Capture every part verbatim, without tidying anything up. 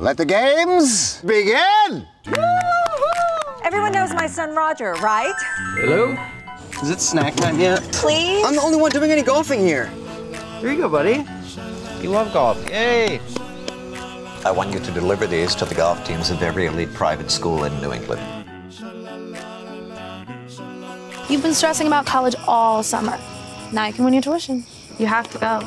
Let the games begin! Woo-hoo! Everyone knows my son Roger, right? Hello? Is it snack time yet? Please? I'm the only one doing any golfing here. Here you go, buddy. You love golf. Yay! I want you to deliver these to the golf teams of every elite private school in New England. You've been stressing about college all summer. Now you can win your tuition. You have to go.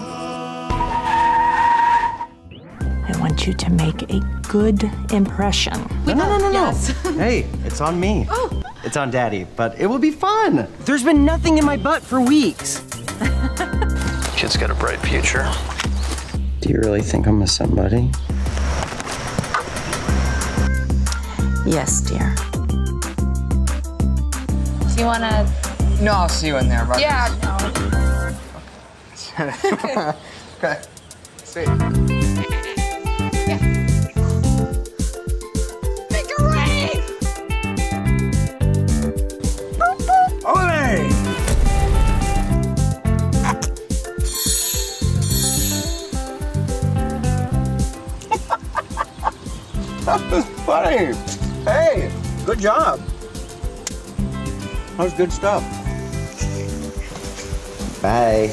I want you to make a good impression. No, no, no, no, no. Yes. Hey, it's on me. Oh. It's on Daddy, but it will be fun. There's been nothing in my butt for weeks. Kid's got a bright future. Do you really think I'm a somebody? Yes, dear. Do you wanna? No, I'll see you in there, Roger. Yeah, no. Okay, see you. That was funny. Hey, good job. That was good stuff. Bye.